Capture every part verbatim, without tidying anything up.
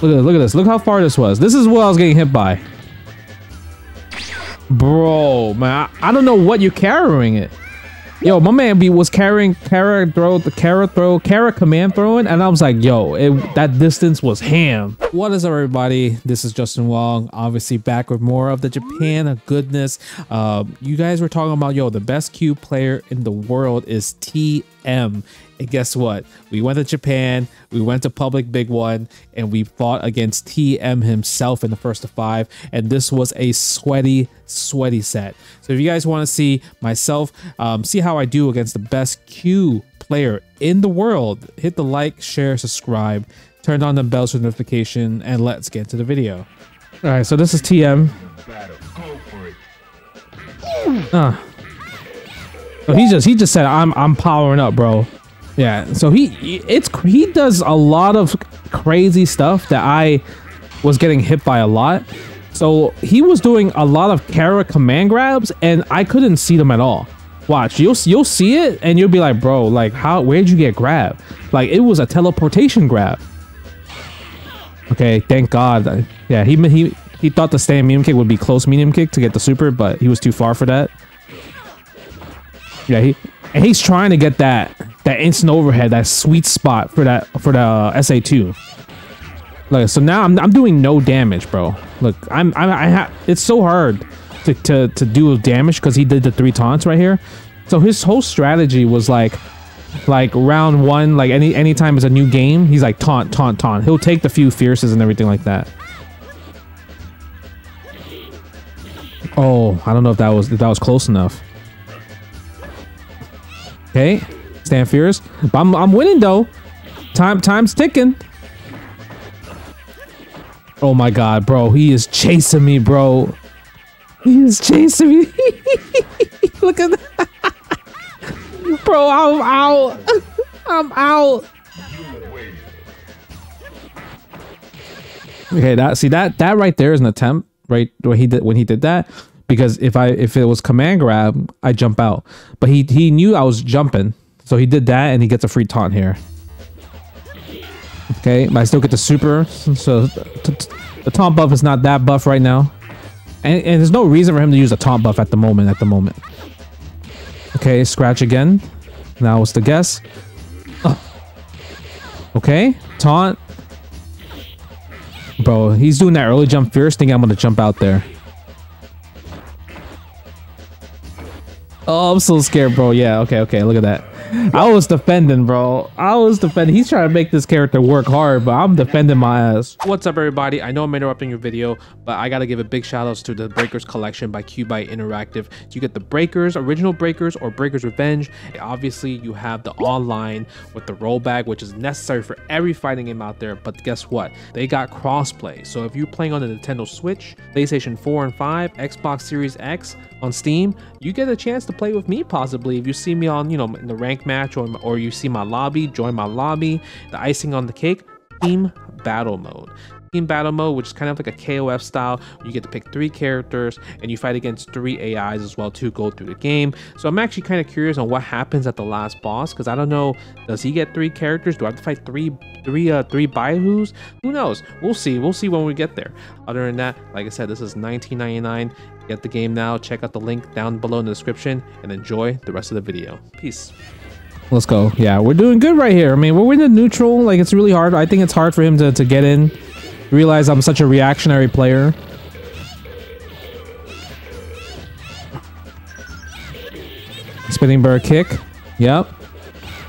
Look at this, look at this. Look how far this was. This is what I was getting hit by. Bro, man, I, I don't know what you're carrying it. Yo, my man B was carrying carrot throw, the carrot throw, carrot command throwing, and I was like, yo, it, that distance was ham. What is up, everybody? This is Justin Wong, obviously back with more of the Japan goodness. Uh, you guys were talking about, yo, the best Q player in the world is T M. And guess what? We went to Japan, we went to Public Big One, and we fought against T M himself in the first to five. And this was a sweaty, sweaty set. So if you guys want to see myself, um, see how I do against the best Q player in the world, hit the like, share, subscribe, turn on the bell for notification, and let's get to the video. All right, so this is T M. Uh. So he just he just said I'm I'm powering up, bro. Yeah. So he it's he does a lot of crazy stuff that I was getting hit by a lot. So he was doing a lot of Kara command grabs and I couldn't see them at all. Watch, you'll you'll see it and you'll be like, bro, like how where'd you get grabbed? Like it was a teleportation grab. Okay, thank God. Yeah, he he he thought the stand medium kick would be close medium kick to get the super, but he was too far for that. Yeah, he and he's trying to get that that instant overhead, that sweet spot for that for the uh, S A two. Look, so now I'm I'm doing no damage, bro. Look, I'm I'm I ha it's so hard to to to do damage because he did the three taunts right here. So his whole strategy was like like round one, like any anytime it's a new game, he's like taunt taunt taunt. He'll take the few fierces and everything like that. Oh, I don't know if that was if that was close enough. Okay, stand fierce. But I'm, I'm winning though. Time, time's ticking. Oh my God, bro. He is chasing me, bro. He is chasing me. Look at that. Bro, I'm out. I'm out. Okay, that see that that right there is an attempt, right? When he did when he did that. Because if I if it was command grab, I jump out. But he he knew I was jumping, so he did that, and he gets a free taunt here. Okay, but I still get the super, so the taunt buff is not that buff right now, and and there's no reason for him to use a taunt buff at the moment. At the moment. Okay, scratch again. Now it's the guess. Ugh. Okay, taunt. Bro, he's doing that early jump fierce, thinking I'm gonna jump out there. Oh, I'm so scared, bro. Yeah, okay, okay, look at that. I was defending, bro. I was defending. He's trying to make this character work hard, but I'm defending my ass. What's up, everybody? I know I'm interrupting your video, but I gotta give a big shout out to the Breakers Collection by Qbyte Interactive. So you get the Breakers, Original Breakers, or Breakers Revenge. And obviously, you have the online with the rollback, which is necessary for every fighting game out there, but guess what? They got crossplay. So if you're playing on the Nintendo Switch, PlayStation four and five, Xbox Series X, on Steam, you get a chance to play with me possibly if you see me on, you know, in the rank match or, or you see my lobby, join my lobby. The icing on the cake, team battle mode. Team battle mode, which is kind of like a K O F style. You get to pick three characters and you fight against three A Is as well to go through the game. So I'm actually kind of curious on what happens at the last boss because I don't know, does he get three characters? Do I have to fight three three uh three Baihus? Who knows? We'll see. We'll see when we get there. Other than that, like I said, this is nineteen ninety-nine. Get the game now. Check out the link down below in the description and enjoy the rest of the video. Peace. Let's go. Yeah, we're doing good right here. I mean, we're in the neutral. Like, it's really hard. I think it's hard for him to, to get in. Realize I'm such a reactionary player. Spinning bird kick. Yep.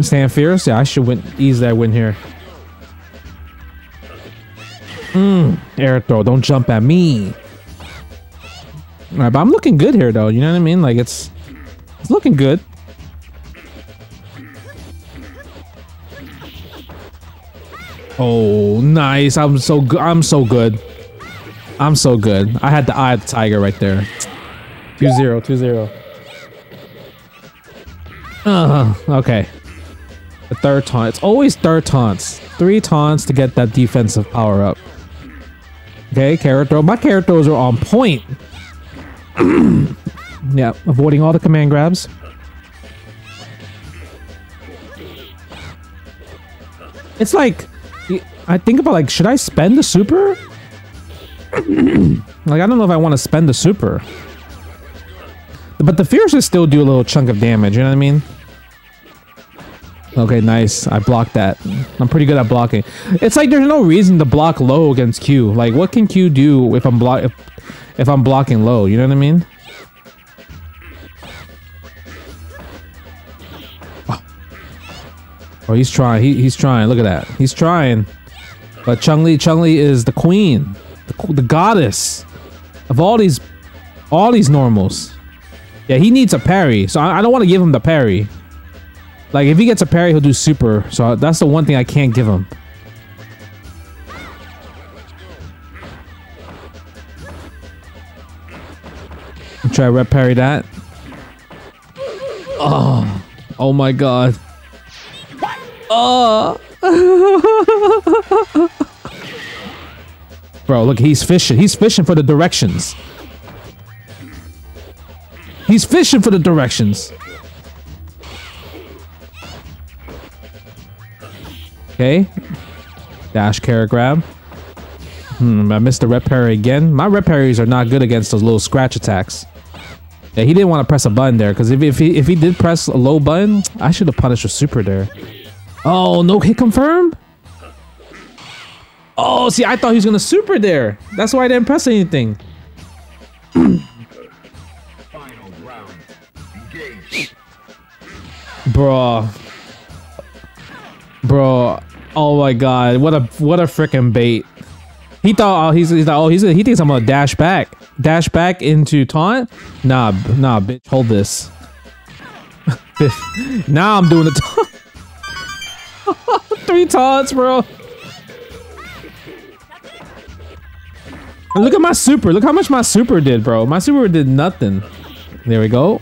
Stand fierce. Yeah, I should win. Ease that win here. Mm, air throw. Don't jump at me. All right, but I'm looking good here, though. You know what I mean? Like, it's it's looking good. Oh, nice. I'm so good. I'm so good. I'm so good. I had the eye of the tiger right there. two zero, two zero. Uh-huh. Okay. The third taunt. It's always third taunts. Three taunts to get that defensive power up. Okay, carrot throw. My carrot throws are on point. Yeah, avoiding all the command grabs. It's like I think about, like, should I spend the super? Like, I don't know if I want to spend the super. But the fierces still do a little chunk of damage, you know what I mean? Okay, nice. I blocked that. I'm pretty good at blocking. It's like there's no reason to block low against Q. Like, what can Q do if I'm block if, if I'm blocking low? You know what I mean? Oh, oh he's trying. He, he's trying. Look at that. He's trying. But Chun-Li, Chun-Li is the queen, the, the goddess of all these, all these normals. Yeah, he needs a parry, so I, I don't want to give him the parry. Like, if he gets a parry, he'll do super. So that's the one thing I can't give him. Try to rep parry that. Oh, oh my god. Oh. Bro, look, he's fishing. He's fishing for the directions. He's fishing for the directions. Okay. Dash carrot grab. Hmm, I missed the rep parry again. My rep parries are not good against those little scratch attacks. Yeah, he didn't want to press a button there, because if, if he if he did press a low button, I should have punished a super there. Oh, no hit confirm? Oh, see, I thought he was gonna super there. That's why I didn't press anything. Final round. Engage. Bruh. Bro, oh my god, what a what a freaking bait. He thought, oh, he's, he's like, oh, he's he thinks I'm gonna dash back, dash back into taunt. Nah, nah, bitch, hold this. Now I'm doing the taunt. Three taunts, bro. And look at my super. Look how much my super did, bro. My super did nothing. There we go.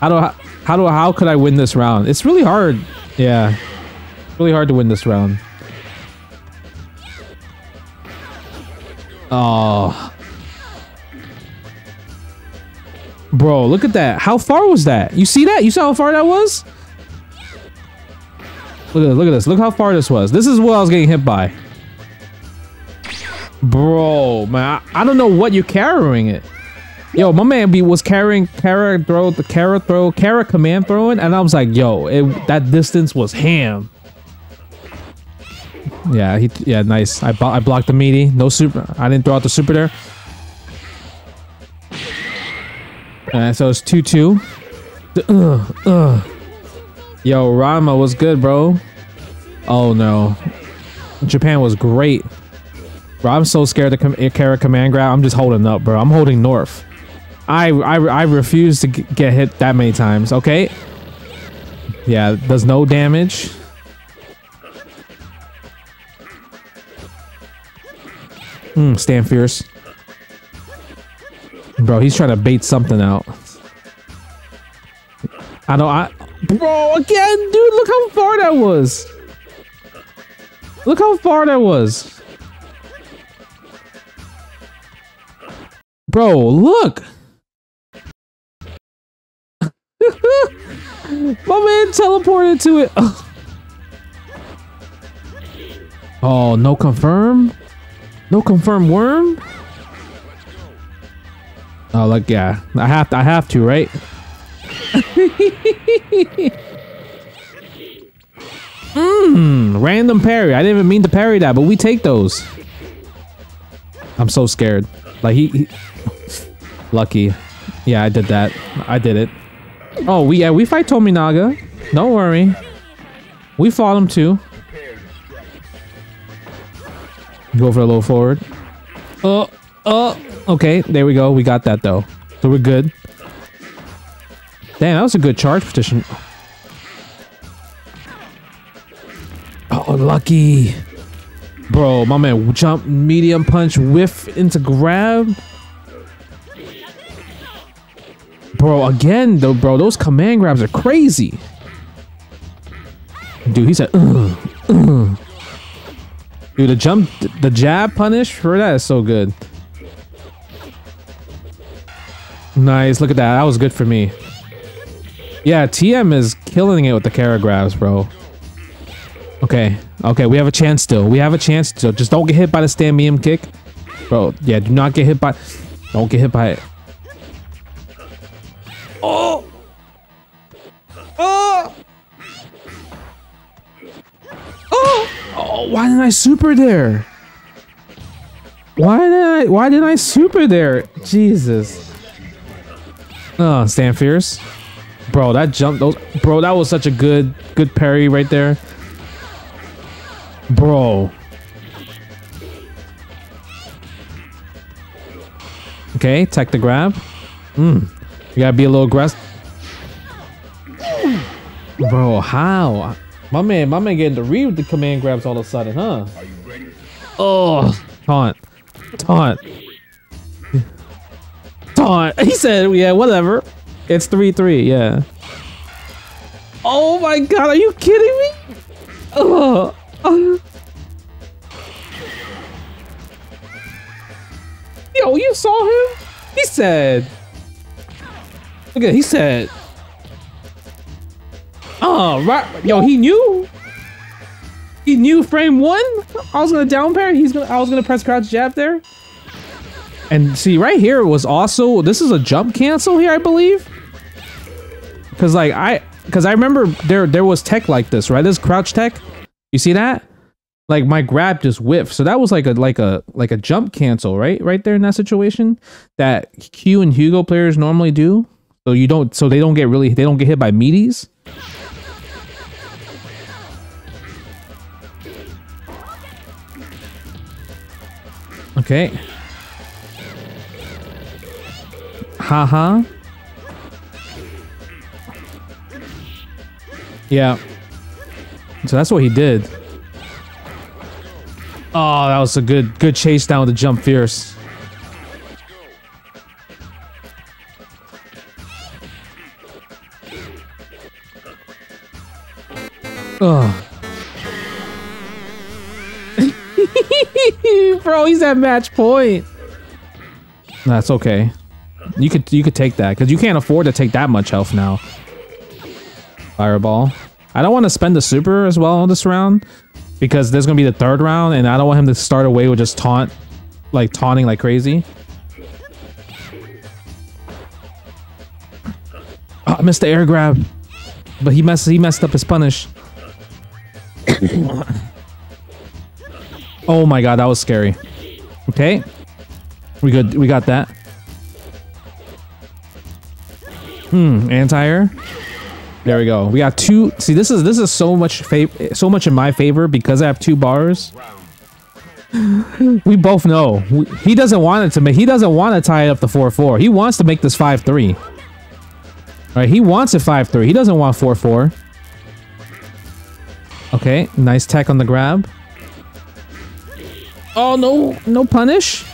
How do I, how do how could I win this round? It's really hard. Yeah, really hard to win this round. Oh, bro, look at that! How far was that? You see that? You saw how far that was? Look at look at this! Look how far this was. This is what I was getting hit by, bro. Man, I, I don't know what you're carrying it. Yo, my man B was carrying carrot throw, the carrot throw, carrot command throwing, and I was like, yo, it, that distance was ham. Yeah, he, yeah, nice. I, I blocked the meaty. No super. I didn't throw out the super there. Alright, so it's two two. Uh, uh. Yo, Rama was good, bro. Oh, no. Japan was great. Bro, I'm so scared to com carrot command grab. I'm just holding up, bro. I'm holding north. I, I, I refuse to get hit that many times, okay? Yeah, does no damage. Hmm, stand fierce. Bro, he's trying to bait something out. I know I... Bro, again, dude, look how far that was. Look how far that was. Bro, look! My man teleported to it! Oh, no confirm? No confirm worm? Oh, like, yeah. I have to, I have to, right? Mmm, random parry. I didn't even mean to parry that, but we take those. I'm so scared. Like, he... he Lucky. Yeah, I did that. I did it. Oh, we yeah, we fight Tominaga. Don't worry. We fought him too. Go for a little forward. Oh, uh, oh. Uh, okay, there we go. We got that though. So we're good. Damn, that was a good charge petition. Oh, lucky. Bro, my man jump, medium punch, whiff into grab. Bro, again, though, bro, those command grabs are crazy. Dude, he said, ugh, ugh. Dude, the jump, the jab punish for that is so good. Nice, look at that. That was good for me. Yeah, T M is killing it with the carrot grabs, bro. Okay, okay, we have a chance still. We have a chance still. Just don't get hit by the stand medium kick. Bro, yeah, do not get hit by... Don't get hit by it. Oh! Oh! Oh! Oh, why didn't I super there? Why did I... Why didn't I super there? Jesus. Oh, stand fierce. Bro, that jump... Those, bro, that was such a good, good parry right there. Bro. Okay, tech the grab. Mm. You gotta be a little aggressive. Bro, how? My man, my man getting the read with the command grabs all of a sudden, huh? Oh, taunt. Taunt. Taunt. He said, yeah, whatever. It's three three, yeah. Oh my god, are you kidding me? Oh. Uh, yo, you saw him? He said. Look at, he said. Oh, right. Yo, he knew. He knew frame one. I was gonna down parry. He's gonna. I was gonna press crouch jab there. And see, right here was also. This is a jump cancel here, I believe. Cause like I, cause I remember there there was tech like this, right? This crouch tech. You see that? Like my grab just whiffed. So that was like a like a like a jump cancel, right? Right there in that situation that Q and Hugo players normally do. So you don't so they don't get really they don't get hit by meaties. Okay. Haha. Yeah. So that's what he did. Oh, that was a good good chase down with the jump fierce. Oh. Bro, he's at match point. That's okay. You could you could take that because you can't afford to take that much health now. Fireball. I don't want to spend the super as well on this round because there's going to be the third round and I don't want him to start away with just taunt, like taunting like crazy. Oh, I missed the air grab, but he messed, he messed up his punish. Oh my god, that was scary. Okay. We good. We got that. Hmm. Anti-air. There we go. We got two. See, this is this is so much fav so much in my favor because I have two bars. We both know we, he doesn't want it to make. He doesn't want to tie it up to four four. He wants to make this five three. All right, he wants it five three. He doesn't want four four. Okay, nice tech on the grab. Oh no, no punish.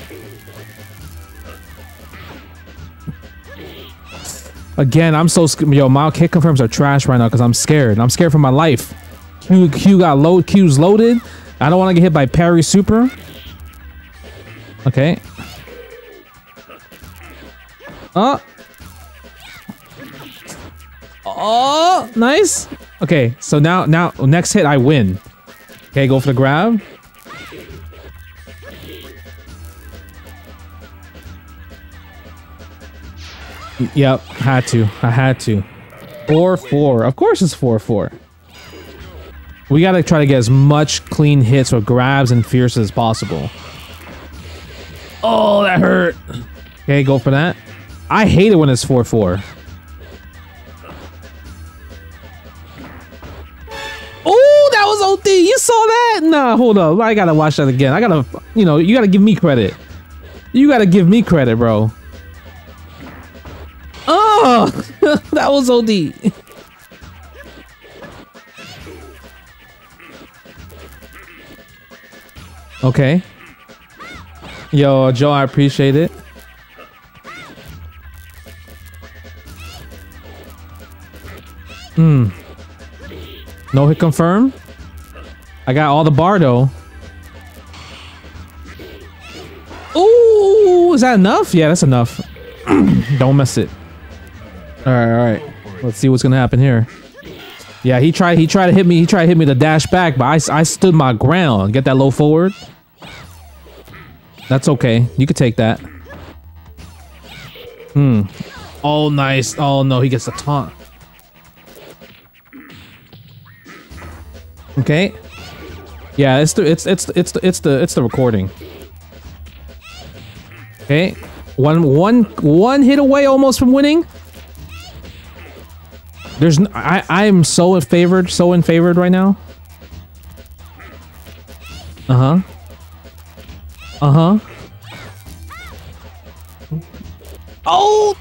Again, I'm so scared. Yo, my kick confirms are trash right now because I'm scared. I'm scared for my life. Q, Q got load. Q's loaded. I don't want to get hit by parry super. Okay. Oh. Oh, nice. Okay, so now, now, next hit I win. Okay, go for the grab. Yep, had to. I had to. four four. Of course it's four four. We gotta try to get as much clean hits or grabs and fierce as possible. Oh, that hurt. Okay, go for that. I hate it when it's four four. Oh, that was O D. You saw that? Nah, hold up. I gotta watch that again. I gotta, you know, you gotta give me credit. You gotta give me credit, bro. Oh, that was O D. Okay. Yo, Joe, I appreciate it. Hmm. No hit confirm. I got all the bar though. Ooh, is that enough? Yeah, that's enough. Don't mess it. All right, all right. Let's see what's gonna happen here. Yeah, he tried. He tried to hit me. He tried to hit me to dash back, but I, I stood my ground. Get that low forward. That's okay. You could take that. Hmm. Oh, nice. Oh no, he gets a taunt. Okay. Yeah, it's the it's it's it's the it's the it's the recording. Okay, one one one hit away almost from winning. There's no, I I am so in favored so in favored right now. Uh huh. Uh huh. Oh.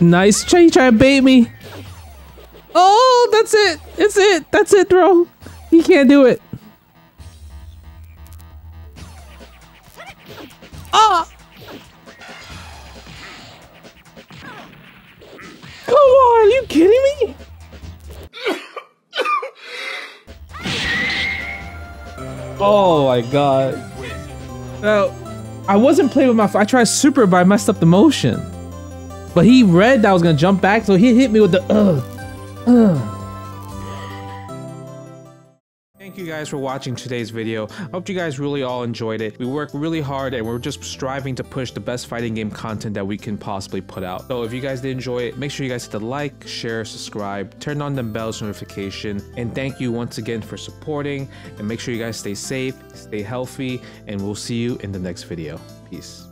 Nice. Try you try to bait me. Oh, that's it. It's it. That's it, bro. He can't do it. Ah! Come on, are you kidding me? Oh my god. Now, I wasn't playing with my... I tried super, but I messed up the motion. But he read that I was going to jump back, so he hit me with the... Ugh. Ugh. Thank you guys for watching today's video. I hope you guys really all enjoyed it. We work really hard and we're just striving to push the best fighting game content that we can possibly put out. So if you guys did enjoy it, make sure you guys hit the like, share, subscribe, turn on the bell's notification, and thank you once again for supporting, and make sure you guys stay safe, stay healthy, and we'll see you in the next video. Peace.